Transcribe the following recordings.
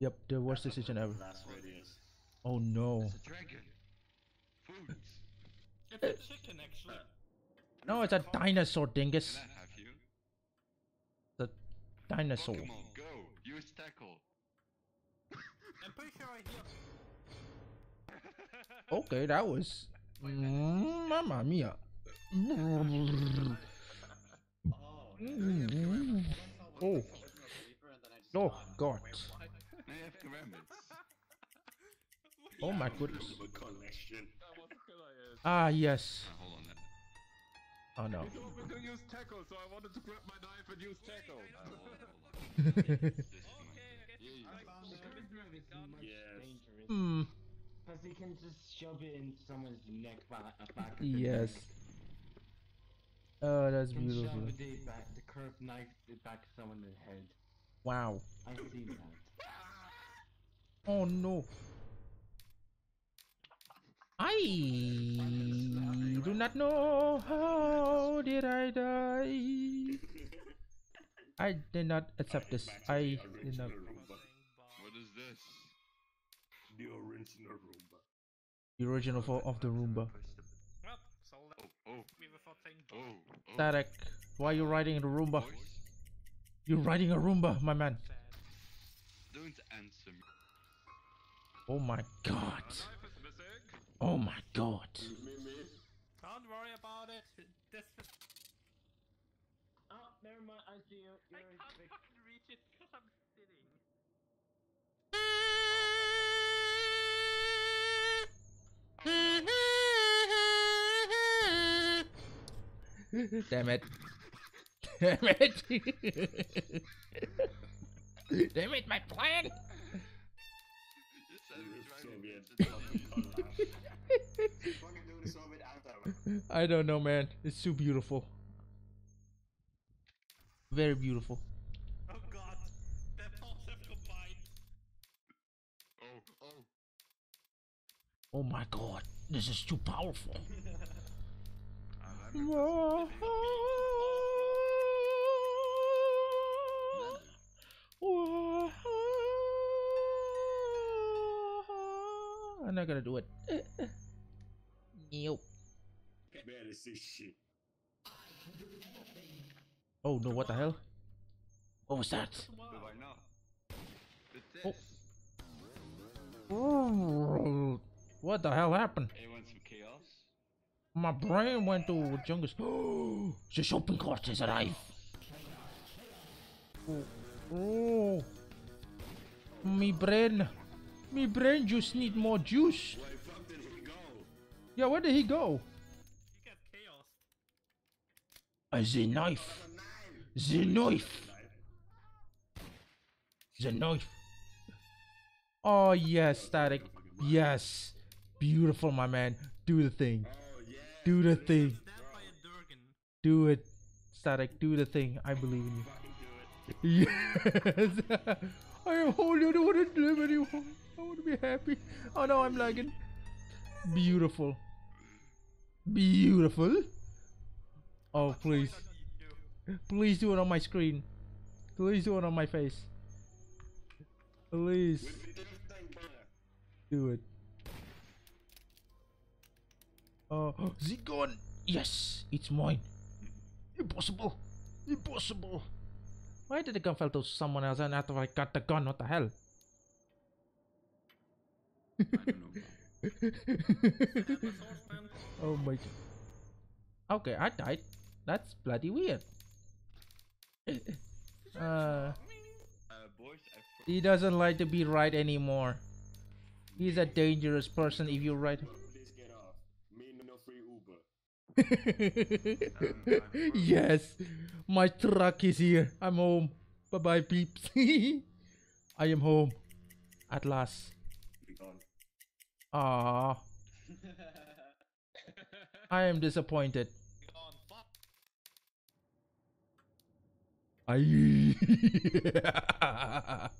Yep, the worst decision ever. Oh no. It's a dragon. Food. It's a chicken actually. No, it's a dinosaur, dingus. Can I have you? The dinosaur. Pokemon Go. Use tackle. I'm pretty sure I hear. Okay, that was Mamma Mia. Oh. Oh God. Oh my goodness. Ah yes. Oh no. It's open to use tackle, so I wanted to grab my knife and use tackle. Hmm. Because he can just shove it in someone's neck back. Yes. Oh, that's beautiful. Shove the back, the curved knife back someone's head. Wow. I see that. Oh no. I do not know how did I die. I did not accept this. I did not. What is this? The original Roomba. The original of the Roomba. Tarek, why are you riding a Roomba? You're riding a Roomba, my man. Don't answer me. Oh my God. Oh my God. Don't worry about it. This is... Oh, never mind. I see you. I can't fucking reach it because I'm sitting. Damn it. Damn it. Damn it, my plan. I don't know, man. It's too beautiful. Very beautiful. Oh God, their thoughts have combined. Oh. Oh my God, this is too powerful. I'm not gonna do it. Nope. Man, this is shit. Oh no, what the hell? What was that? Oh. What the hell happened? My brain went to jungles. The shopping cart is alive. Oh. Me brain just need more juice. Where the fuck did he go? Yeah, where did he go? He got chaos. The knife. Oh yes, Tarek. Yes. Beautiful, my man. Do the thing. Do the thing. Do it, Tarek. Do the thing. I believe in you. Yes. I am holy. I don't want to live anymore. I want to be happy. Oh no, I'm lagging. Beautiful. Beautiful. Oh, please. Please do it on my screen. Please do it on my face. Please. Do it. Oh, Zygon. Yes, it's mine. Impossible. Impossible. Why did the gun fell to someone else and after I got the gun? What the hell? I don't know. Oh my God. Okay, I died. That's bloody weird. He doesn't like to be right anymore. He's a dangerous person if you're right. Yes, my truck is here. I'm home. Bye bye, peeps. I am home at last. Ah, I am disappointed. Wait, that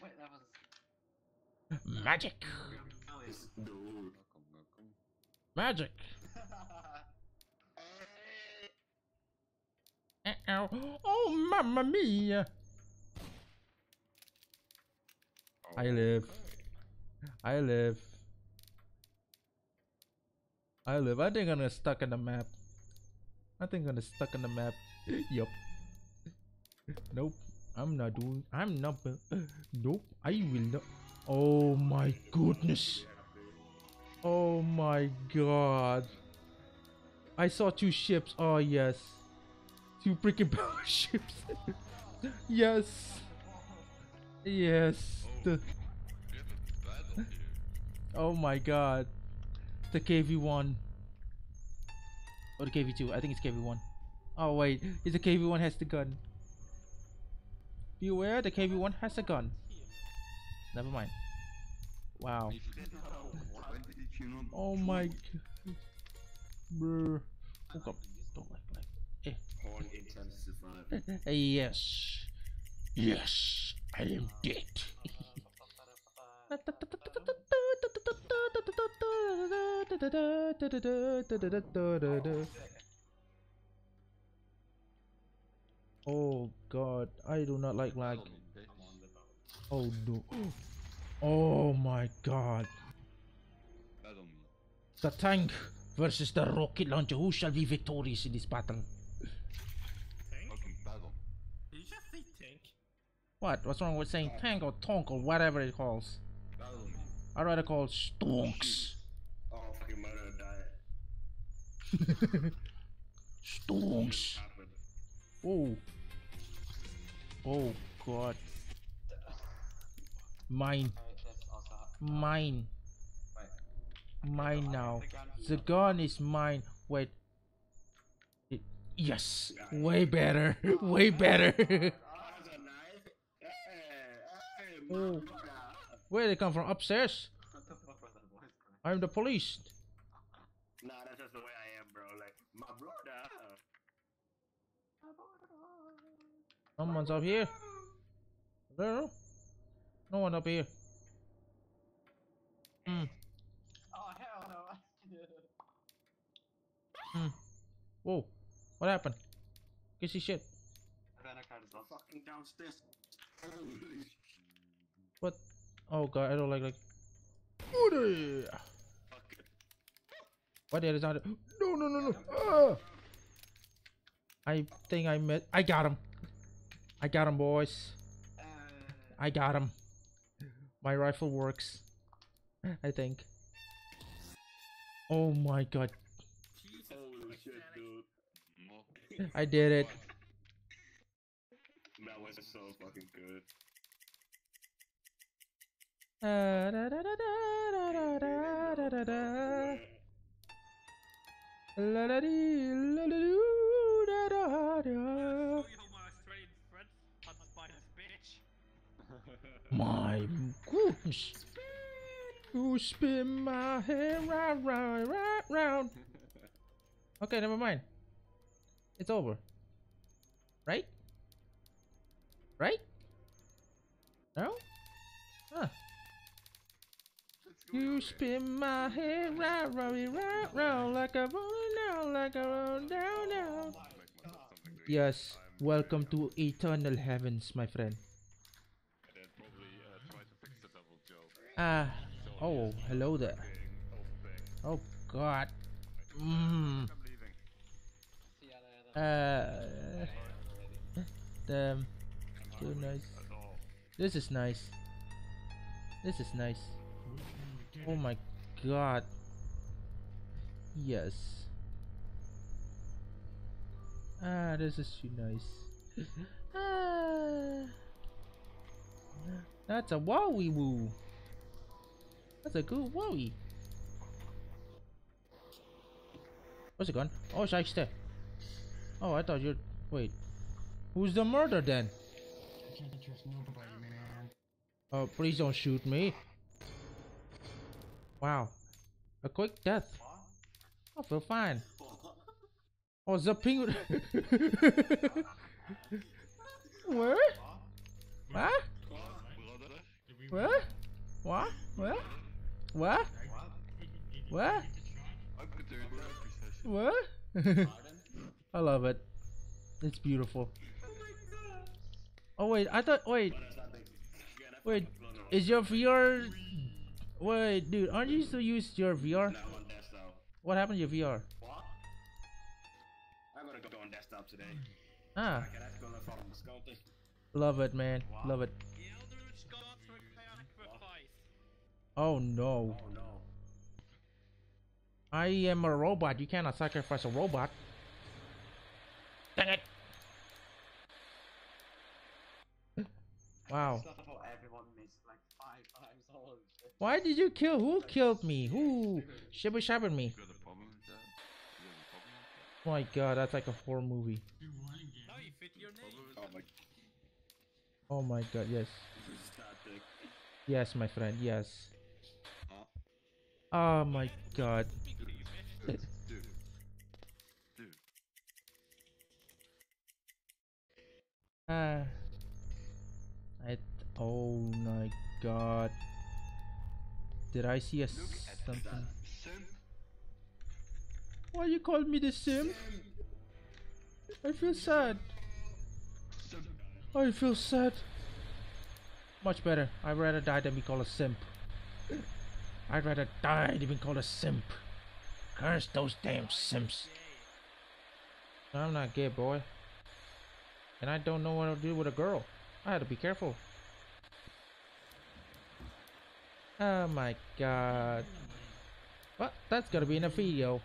was magic. Magic. Uh-oh. Oh, Mamma Mia. I live. I think I'm gonna stuck in the map. Yup. Nope. Nope. I will not. Oh my goodness. Oh my god. I saw two ships. Oh yes. Two freaking power ships. Yes. Yes. Oh my god. The KV1. Or the KV2. I think it's KV1. Oh wait. Is the KV1 has the gun. Beware, the KV1 has a gun. Never mind. Wow. Oh my god. Bruh. Oh god. Don't like eh. All attempts to survive. Yes. Yes. I am dead. Oh god, I do not like lag. Oh no. Oh my god. The tank versus the rocket launcher. Who shall be victorious in this battle? Did you just say tank? What? What's wrong with saying tank or tonk or whatever it calls? I'd rather call it stonks. Oh, fucking murder, die. Stonks. Oh. Oh god. Mine now. The gun is mine. Wait. Yes. Way better. Way better. Oh. Where did they come from? Upstairs? I'm the police. Nah, that's just the way I am, bro. Like, my brother. Someone's up here. No, no one up here. Mm. Oh hell no! Mm. Whoa, what happened? Kissy shit. Fucking downstairs. What? Oh god, I don't like. What the hell is that? No, no, no, no! Ah! I think I met. I got him. I got him, boys. I got him. My rifle works, I think. Oh my god. Holy shit, dude. I did it. That was so fucking good. My goodness. You spin my head round. Okay, never mind. It's over. Right? Right? No? Huh. You spin my head round like a rolling down, like a rolling down. Yes, welcome to eternal heavens, my friend. Oh, hello there. Oh god. Mm. Damn. Too nice. This is nice. This is nice. Oh my god. Yes. Ah, this is too nice. Ah. That's a wowie woo. That's a good wowie. Where's it gone? Oh, shyster. Oh, I thought you'd. Wait. Who's the murderer then? I can't trust nobody, man. Oh, please don't shoot me. Wow. A quick death. I feel fine. Oh, the penguin. Where? Huh? Where? What? What? What? What? What? I love it. It's beautiful. Oh wait, I thought. Wait. Wait. Is your VR... Wait, dude, aren't you still use your VR? No, on desktop. What happened to your VR? What? I'm gonna go on desktop today. Ah. Love it, man. Wow. Love it. Oh no. Oh no. I am a robot. You cannot sacrifice a robot. Dang it. Wow. Why did you kill? Who killed me? Who shibby shabbered me? My god, that's like a horror movie. Oh my god, yes. Yes, my friend, yes. Oh my god. Oh my god. Did I see a something? Why you call me the sim? I feel sad. I feel sad. Much better. I'd rather die than be called a simp. I'd rather die than be called a simp. Curse those damn simps. I'm not gay, boy. And I don't know what to do with a girl. I had to be careful. Oh my god. Well, that's gonna be in a video.